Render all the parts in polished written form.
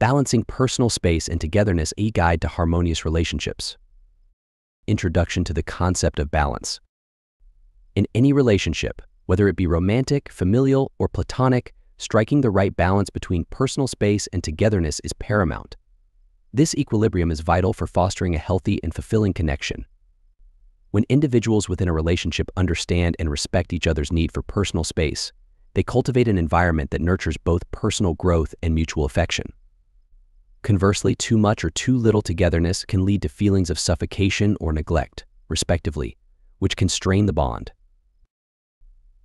Balancing Personal Space and Togetherness, a Guide to Harmonious Relationships. Introduction to the concept of balance. In any relationship, whether it be romantic, familial, or platonic, striking the right balance between personal space and togetherness is paramount. This equilibrium is vital for fostering a healthy and fulfilling connection. When individuals within a relationship understand and respect each other's need for personal space, they cultivate an environment that nurtures both personal growth and mutual affection. Conversely, too much or too little togetherness can lead to feelings of suffocation or neglect, respectively, which can strain the bond.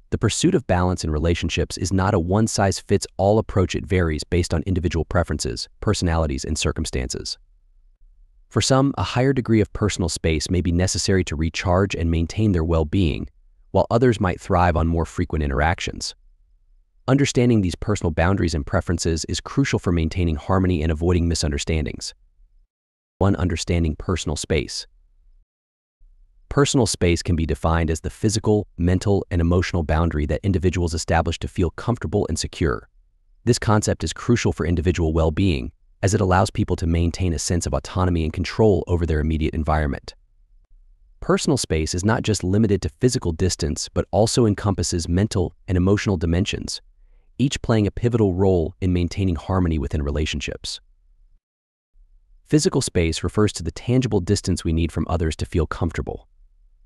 The pursuit of balance in relationships is not a one-size-fits-all approach. It varies based on individual preferences, personalities, and circumstances. For some, a higher degree of personal space may be necessary to recharge and maintain their well-being, while others might thrive on more frequent interactions. Understanding these personal boundaries and preferences is crucial for maintaining harmony and avoiding misunderstandings. 1. Understanding personal space. Personal space can be defined as the physical, mental, and emotional boundary that individuals establish to feel comfortable and secure. This concept is crucial for individual well-being, as it allows people to maintain a sense of autonomy and control over their immediate environment. Personal space is not just limited to physical distance, but also encompasses mental and emotional dimensions, each playing a pivotal role in maintaining harmony within relationships. Physical space refers to the tangible distance we need from others to feel comfortable.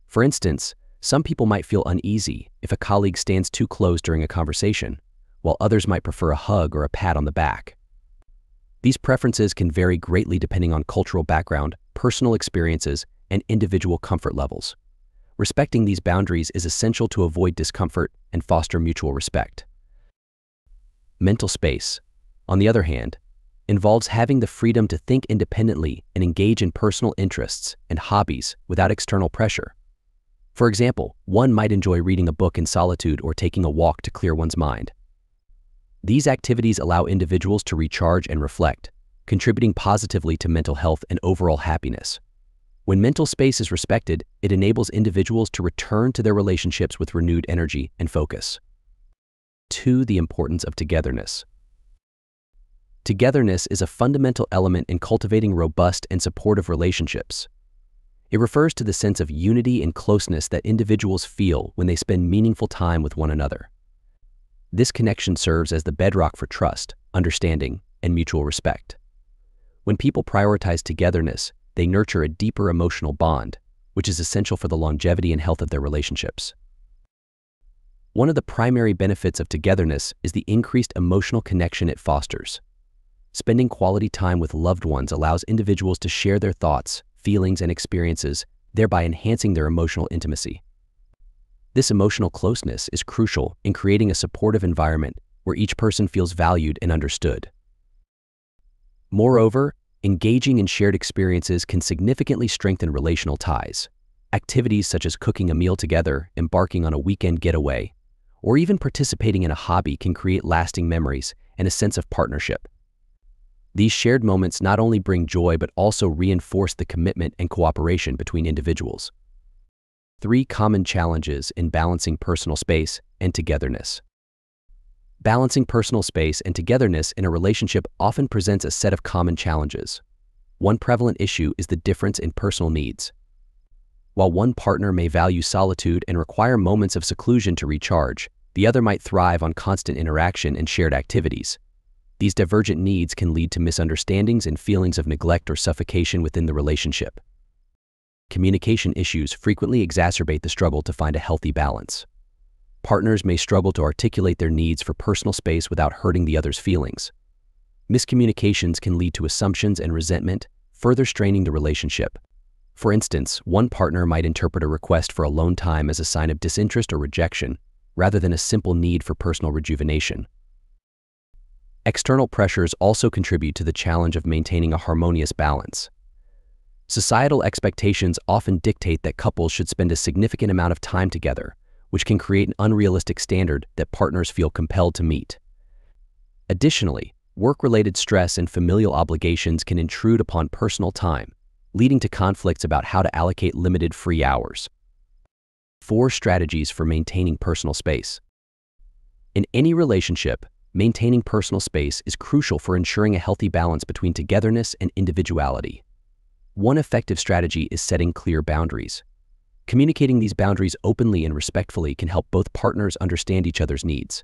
For instance, some people might feel uneasy if a colleague stands too close during a conversation, while others might prefer a hug or a pat on the back. These preferences can vary greatly depending on cultural background, personal experiences, and individual comfort levels. Respecting these boundaries is essential to avoid discomfort and foster mutual respect. Mental space, on the other hand, involves having the freedom to think independently and engage in personal interests and hobbies without external pressure. For example, one might enjoy reading a book in solitude or taking a walk to clear one's mind. These activities allow individuals to recharge and reflect, contributing positively to mental health and overall happiness. When mental space is respected, it enables individuals to return to their relationships with renewed energy and focus. 2. The importance of togetherness. Togetherness is a fundamental element in cultivating robust and supportive relationships. It refers to the sense of unity and closeness that individuals feel when they spend meaningful time with one another. This connection serves as the bedrock for trust, understanding, and mutual respect. When people prioritize togetherness, they nurture a deeper emotional bond, which is essential for the longevity and health of their relationships. One of the primary benefits of togetherness is the increased emotional connection it fosters. Spending quality time with loved ones allows individuals to share their thoughts, feelings, and experiences, thereby enhancing their emotional intimacy. This emotional closeness is crucial in creating a supportive environment where each person feels valued and understood. Moreover, engaging in shared experiences can significantly strengthen relational ties. Activities such as cooking a meal together, embarking on a weekend getaway, or even participating in a hobby can create lasting memories and a sense of partnership. These shared moments not only bring joy but also reinforce the commitment and cooperation between individuals. 3. Common challenges in balancing personal space and togetherness. Balancing personal space and togetherness in a relationship often presents a set of common challenges. One prevalent issue is the difference in personal needs. While one partner may value solitude and require moments of seclusion to recharge, the other might thrive on constant interaction and shared activities. These divergent needs can lead to misunderstandings and feelings of neglect or suffocation within the relationship. Communication issues frequently exacerbate the struggle to find a healthy balance. Partners may struggle to articulate their needs for personal space without hurting the other's feelings. Miscommunications can lead to assumptions and resentment, further straining the relationship. For instance, one partner might interpret a request for alone time as a sign of disinterest or rejection, rather than a simple need for personal rejuvenation. External pressures also contribute to the challenge of maintaining a harmonious balance. Societal expectations often dictate that couples should spend a significant amount of time together, which can create an unrealistic standard that partners feel compelled to meet. Additionally, work-related stress and familial obligations can intrude upon personal time, leading to conflicts about how to allocate limited free hours. 4. Strategies for maintaining personal space. In any relationship, maintaining personal space is crucial for ensuring a healthy balance between togetherness and individuality. One effective strategy is setting clear boundaries. Communicating these boundaries openly and respectfully can help both partners understand each other's needs.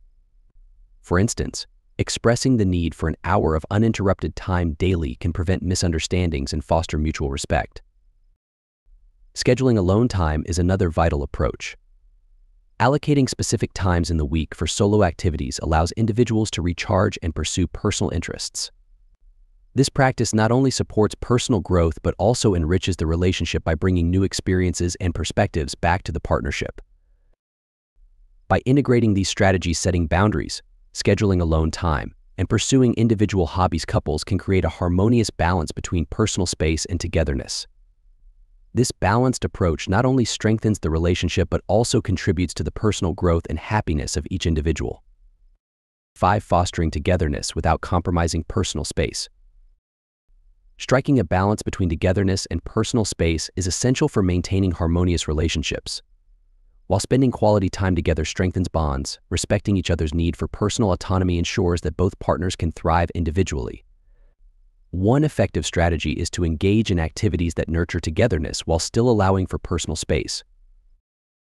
For instance, expressing the need for an hour of uninterrupted time daily can prevent misunderstandings and foster mutual respect. Scheduling alone time is another vital approach. Allocating specific times in the week for solo activities allows individuals to recharge and pursue personal interests. This practice not only supports personal growth but also enriches the relationship by bringing new experiences and perspectives back to the partnership. By integrating these strategies, setting boundaries, scheduling alone time, and pursuing individual hobbies, couples can create a harmonious balance between personal space and togetherness. This balanced approach not only strengthens the relationship but also contributes to the personal growth and happiness of each individual. 5. Fostering togetherness without compromising personal space. Striking a balance between togetherness and personal space is essential for maintaining harmonious relationships. While spending quality time together strengthens bonds, respecting each other's need for personal autonomy ensures that both partners can thrive individually. One effective strategy is to engage in activities that nurture togetherness while still allowing for personal space.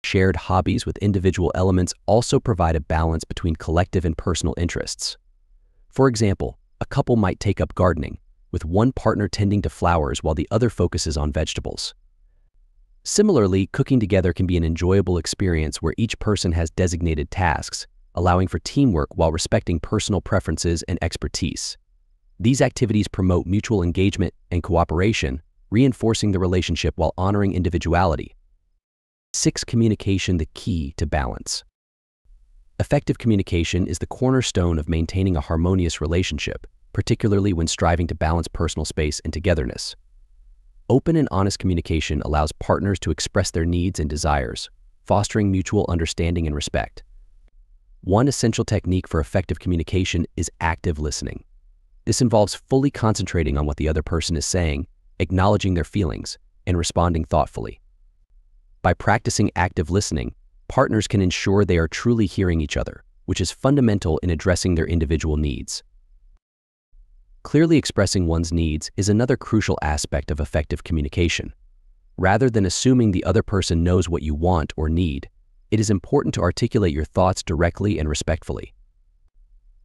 Shared hobbies with individual elements also provide a balance between collective and personal interests. For example, a couple might take up gardening, with one partner tending to flowers while the other focuses on vegetables. Similarly, cooking together can be an enjoyable experience where each person has designated tasks, allowing for teamwork while respecting personal preferences and expertise. These activities promote mutual engagement and cooperation, reinforcing the relationship while honoring individuality. 6. Communication, the key to balance. Effective communication is the cornerstone of maintaining a harmonious relationship, particularly when striving to balance personal space and togetherness. Open and honest communication allows partners to express their needs and desires, fostering mutual understanding and respect. One essential technique for effective communication is active listening. This involves fully concentrating on what the other person is saying, acknowledging their feelings, and responding thoughtfully. By practicing active listening, partners can ensure they are truly hearing each other, which is fundamental in addressing their individual needs. Clearly expressing one's needs is another crucial aspect of effective communication. Rather than assuming the other person knows what you want or need, it is important to articulate your thoughts directly and respectfully.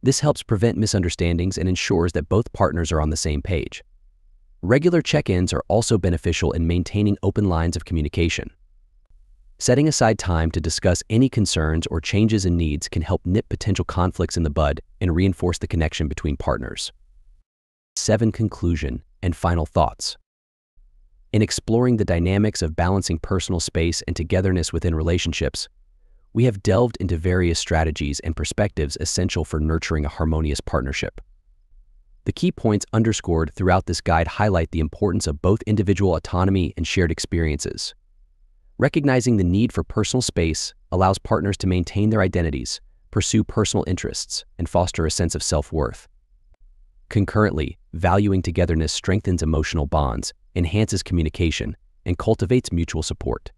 This helps prevent misunderstandings and ensures that both partners are on the same page. Regular check-ins are also beneficial in maintaining open lines of communication. Setting aside time to discuss any concerns or changes in needs can help nip potential conflicts in the bud and reinforce the connection between partners. 7. Conclusion and final thoughts. In exploring the dynamics of balancing personal space and togetherness within relationships, we have delved into various strategies and perspectives essential for nurturing a harmonious partnership. The key points underscored throughout this guide highlight the importance of both individual autonomy and shared experiences. Recognizing the need for personal space allows partners to maintain their identities, pursue personal interests, and foster a sense of self-worth. Concurrently, valuing togetherness strengthens emotional bonds, enhances communication, and cultivates mutual support.